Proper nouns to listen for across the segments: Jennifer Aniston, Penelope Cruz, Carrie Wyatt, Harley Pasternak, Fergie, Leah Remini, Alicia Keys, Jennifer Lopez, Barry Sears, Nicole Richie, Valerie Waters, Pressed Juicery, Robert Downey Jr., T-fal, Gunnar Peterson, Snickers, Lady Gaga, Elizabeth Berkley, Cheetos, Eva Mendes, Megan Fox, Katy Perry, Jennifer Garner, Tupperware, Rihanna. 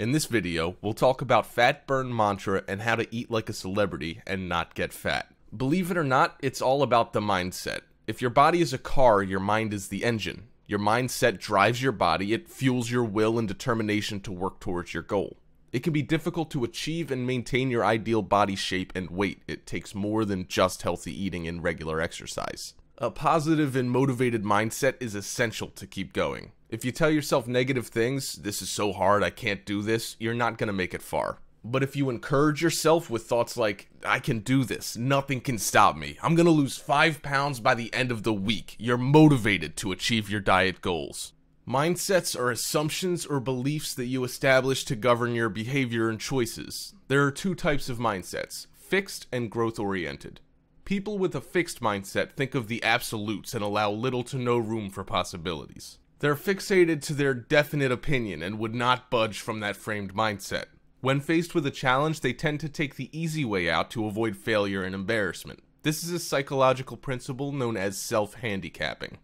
In this video, we'll talk about fat burn mantra and how to eat like a celebrity and not get fat. Believe it or not, it's all about the mindset. If your body is a car, your mind is the engine. Your mindset drives your body, it fuels your will and determination to work towards your goal. It can be difficult to achieve and maintain your ideal body shape and weight. It takes more than just healthy eating and regular exercise. A positive and motivated mindset is essential to keep going. If you tell yourself negative things, this is so hard, I can't do this, you're not going to make it far. But if you encourage yourself with thoughts like, I can do this, nothing can stop me, I'm going to lose 5 pounds by the end of the week, you're motivated to achieve your diet goals. Mindsets are assumptions or beliefs that you establish to govern your behavior and choices. There are two types of mindsets, fixed and growth-oriented. People with a fixed mindset think of the absolutes and allow little to no room for possibilities. They're fixated to their definite opinion and would not budge from that framed mindset. When faced with a challenge, they tend to take the easy way out to avoid failure and embarrassment. This is a psychological principle known as self-handicapping.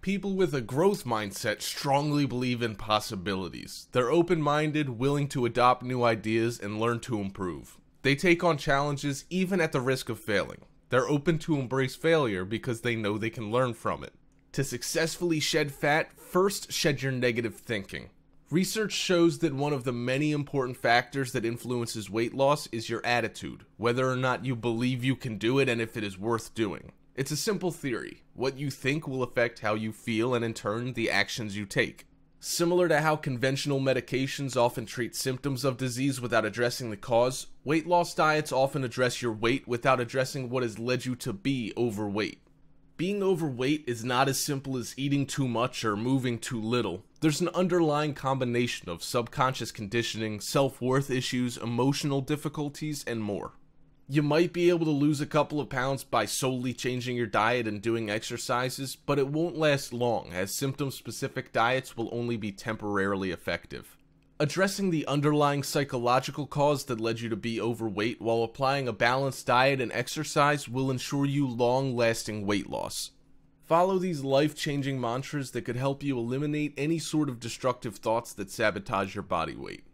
People with a growth mindset strongly believe in possibilities. They're open-minded, willing to adopt new ideas, and learn to improve. They take on challenges even at the risk of failing. They're open to embrace failure because they know they can learn from it. To successfully shed fat, first shed your negative thinking. Research shows that one of the many important factors that influences weight loss is your attitude, whether or not you believe you can do it and if it is worth doing. It's a simple theory. What you think will affect how you feel and in turn the actions you take. Similar to how conventional medications often treat symptoms of disease without addressing the cause, weight loss diets often address your weight without addressing what has led you to be overweight. Being overweight is not as simple as eating too much or moving too little. There's an underlying combination of subconscious conditioning, self-worth issues, emotional difficulties, and more. You might be able to lose a couple of pounds by solely changing your diet and doing exercises, but it won't last long, as symptom-specific diets will only be temporarily effective. Addressing the underlying psychological cause that led you to be overweight while applying a balanced diet and exercise will ensure you long-lasting weight loss. Follow these life-changing mantras that could help you eliminate any sort of destructive thoughts that sabotage your body weight.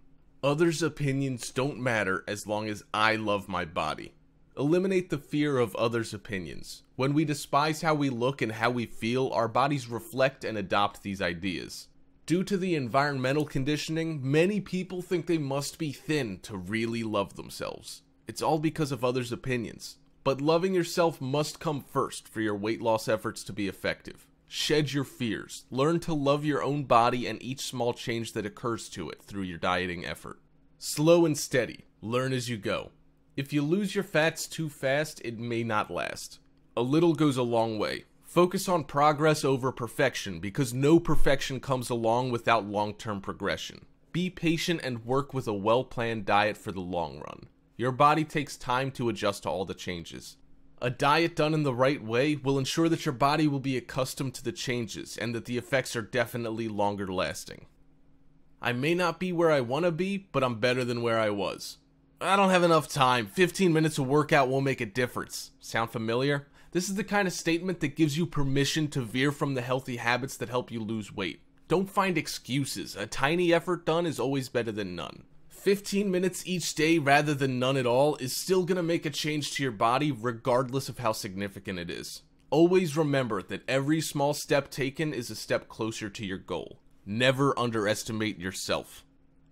Others' opinions don't matter as long as I love my body. Eliminate the fear of others' opinions. When we despise how we look and how we feel, our bodies reflect and adopt these ideas. Due to the environmental conditioning, many people think they must be thin to really love themselves. It's all because of others' opinions. But loving yourself must come first for your weight loss efforts to be effective. Shed your fears. Learn to love your own body and each small change that occurs to it through your dieting effort. Slow and steady. Learn as you go. If you lose your fats too fast, it may not last. A little goes a long way. Focus on progress over perfection because no perfection comes along without long-term progression. Be patient and work with a well-planned diet for the long run. Your body takes time to adjust to all the changes. A diet done in the right way will ensure that your body will be accustomed to the changes and that the effects are definitely longer lasting. I may not be where I want to be, but I'm better than where I was. I don't have enough time. 15 minutes of workout won't make a difference. Sound familiar? This is the kind of statement that gives you permission to veer from the healthy habits that help you lose weight. Don't find excuses. A tiny effort done is always better than none. 15 minutes each day rather than none at all is still going to make a change to your body regardless of how significant it is. Always remember that every small step taken is a step closer to your goal. Never underestimate yourself.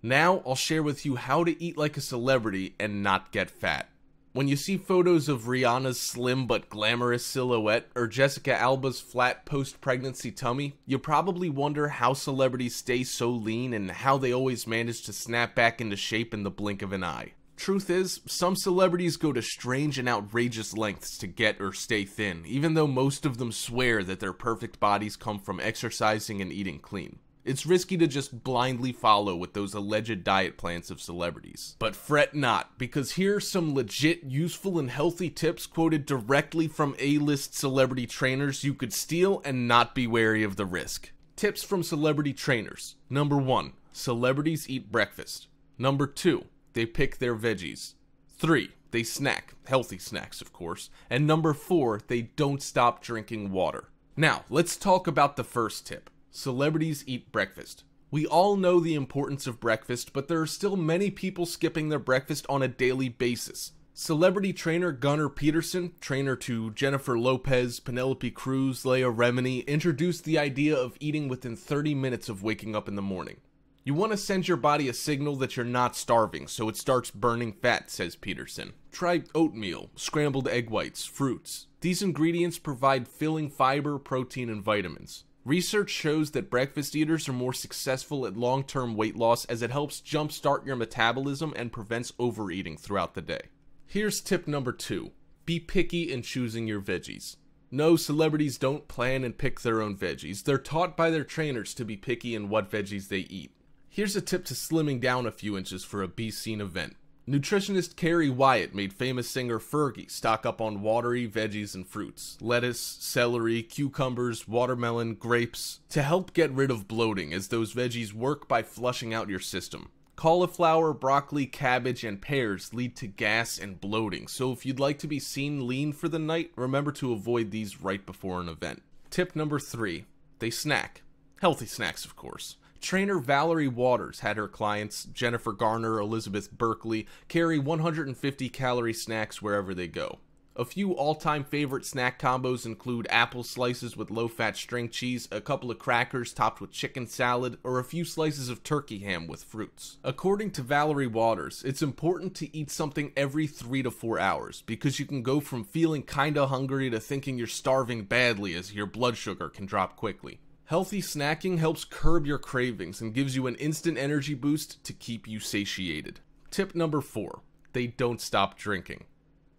Now I'll share with you how to eat like a celebrity and not get fat. When you see photos of Rihanna's slim but glamorous silhouette or Jessica Alba's flat post-pregnancy tummy, you probably wonder how celebrities stay so lean and how they always manage to snap back into shape in the blink of an eye. Truth is, some celebrities go to strange and outrageous lengths to get or stay thin, even though most of them swear that their perfect bodies come from exercising and eating clean. It's risky to just blindly follow with those alleged diet plans of celebrities. But fret not, because here are some legit, useful, and healthy tips quoted directly from A-list celebrity trainers you could steal and not be wary of the risk. Tips from celebrity trainers. Number 1. Celebrities eat breakfast. Number 2. They pick their veggies. 3. They snack. Healthy snacks, of course. And number 4. They don't stop drinking water. Now, let's talk about the first tip. Celebrities eat breakfast. We all know the importance of breakfast, but there are still many people skipping their breakfast on a daily basis. Celebrity trainer Gunnar Peterson, trainer to Jennifer Lopez, Penelope Cruz, Leah Remini, introduced the idea of eating within 30 minutes of waking up in the morning. You want to send your body a signal that you're not starving, so it starts burning fat, says Peterson. Try oatmeal, scrambled egg whites, fruits. These ingredients provide filling fiber, protein, and vitamins. Research shows that breakfast eaters are more successful at long-term weight loss as it helps jumpstart your metabolism and prevents overeating throughout the day. Here's tip number 2. Be picky in choosing your veggies. No, celebrities don't plan and pick their own veggies. They're taught by their trainers to be picky in what veggies they eat. Here's a tip to slimming down a few inches for a be seen event. Nutritionist Carrie Wyatt made famous singer Fergie stock up on watery veggies and fruits, lettuce, celery, cucumbers, watermelon, grapes, to help get rid of bloating as those veggies work by flushing out your system. Cauliflower, broccoli, cabbage, and pears lead to gas and bloating, so if you'd like to be seen lean for the night, remember to avoid these right before an event. Tip number 3. They snack. Healthy snacks, of course. Trainer Valerie Waters had her clients, Jennifer Garner, Elizabeth Berkley, carry 150-calorie snacks wherever they go. A few all-time favorite snack combos include apple slices with low-fat string cheese, a couple of crackers topped with chicken salad, or a few slices of turkey ham with fruits. According to Valerie Waters, it's important to eat something every 3 to 4 hours because you can go from feeling kinda hungry to thinking you're starving badly as your blood sugar can drop quickly. Healthy snacking helps curb your cravings and gives you an instant energy boost to keep you satiated. Tip number 4. They don't stop drinking.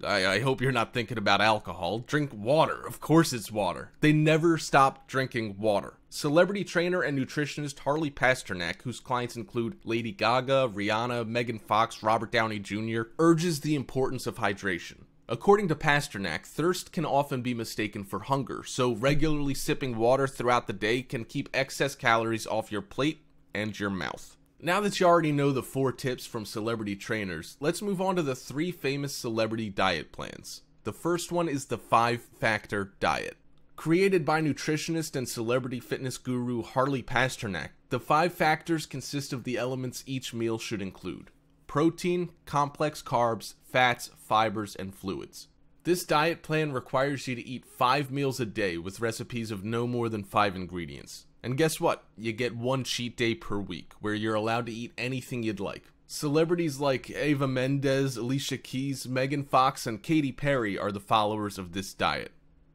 I hope you're not thinking about alcohol. Drink water. Of course it's water. They never stop drinking water. Celebrity trainer and nutritionist Harley Pasternak, whose clients include Lady Gaga, Rihanna, Megan Fox, Robert Downey Jr., urges the importance of hydration. According to Pasternak, thirst can often be mistaken for hunger, so regularly sipping water throughout the day can keep excess calories off your plate and your mouth. Now that you already know the 4 tips from celebrity trainers, let's move on to the 3 famous celebrity diet plans. The first one is the 5-factor diet. Created by nutritionist and celebrity fitness guru Harley Pasternak, the 5 factors consist of the elements each meal should include: protein, complex carbs, fats, fibers, and fluids. This diet plan requires you to eat 5 meals a day with recipes of no more than 5 ingredients. And guess what? You get 1 cheat day per week, where you're allowed to eat anything you'd like. Celebrities like Eva Mendes, Alicia Keys, Megan Fox, and Katy Perry are the followers of this diet.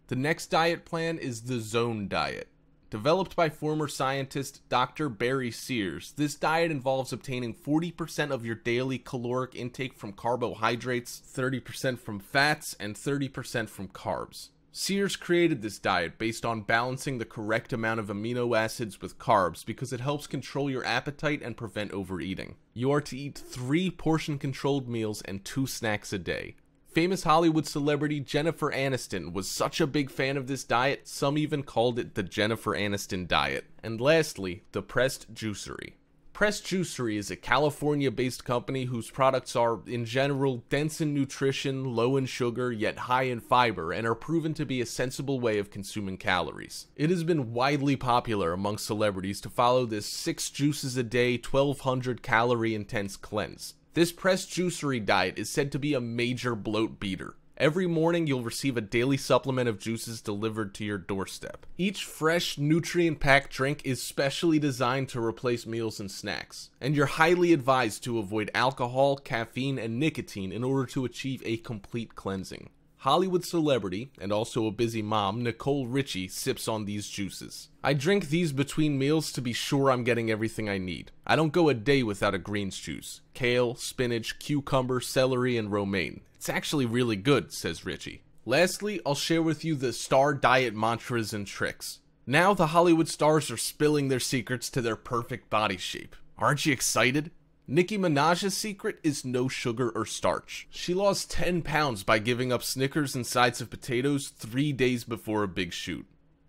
The next diet plan is the Zone Diet. Developed by former scientist Dr. Barry Sears, this diet involves obtaining 40% of your daily caloric intake from carbohydrates, 30% from fats, and 30% from carbs. Sears created this diet based on balancing the correct amount of amino acids with carbs because it helps control your appetite and prevent overeating. You are to eat 3 portion-controlled meals and 2 snacks a day. Famous Hollywood celebrity Jennifer Aniston was such a big fan of this diet, some even called it the Jennifer Aniston diet. And lastly, the Pressed Juicery. Pressed Juicery is a California-based company whose products are, in general, dense in nutrition, low in sugar, yet high in fiber, and are proven to be a sensible way of consuming calories. It has been widely popular among celebrities to follow this 6 juices a day, 1,200 calorie intense cleanse. This Pressed Juicery diet is said to be a major bloat beater. Every morning, you'll receive a daily supplement of juices delivered to your doorstep. Each fresh, nutrient-packed drink is specially designed to replace meals and snacks, and you're highly advised to avoid alcohol, caffeine, and nicotine in order to achieve a complete cleansing. Hollywood celebrity, and also a busy mom, Nicole Richie, sips on these juices. I drink these between meals to be sure I'm getting everything I need. I don't go a day without a greens juice. Kale, spinach, cucumber, celery, and romaine. It's actually really good, says Richie. Lastly, I'll share with you the star diet mantras and tricks. Now the Hollywood stars are spilling their secrets to their perfect body shape. Aren't you excited? Nicki Minaj's secret is no sugar or starch. She lost 10 pounds by giving up Snickers and sides of potatoes 3 days before a big shoot.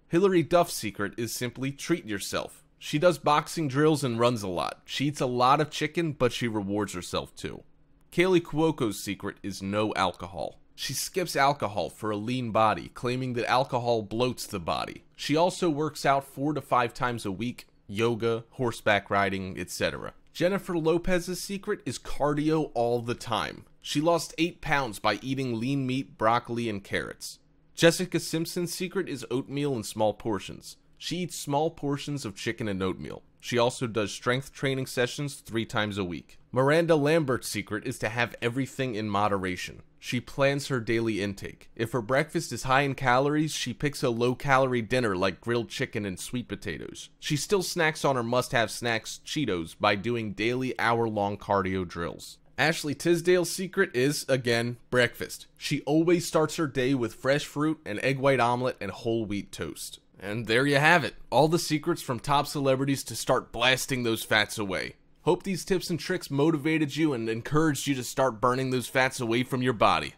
Hilary Duff's secret is simply treat yourself. She does boxing drills and runs a lot. She eats a lot of chicken, but she rewards herself too. Kaylee Cuoco's secret is no alcohol. She skips alcohol for a lean body, claiming that alcohol bloats the body. She also works out 4 to 5 times a week. yoga, horseback riding, etc. Jennifer Lopez's secret is cardio all the time. She lost 8 pounds by eating lean meat, broccoli, and carrots. Jessica Simpson's secret is oatmeal in small portions. She eats small portions of chicken and oatmeal. She also does strength training sessions 3 times a week. Miranda Lambert's secret is to have everything in moderation. She plans her daily intake. If her breakfast is high in calories, she picks a low-calorie dinner like grilled chicken and sweet potatoes. She still snacks on her must-have snacks, Cheetos, by doing daily hour-long cardio drills. Ashley Tisdale's secret is, again, breakfast. She always starts her day with fresh fruit, an egg white omelet, and whole wheat toast. And there you have it, all the secrets from top celebrities to start blasting those fats away. Hope these tips and tricks motivated you and encouraged you to start burning those fats away from your body.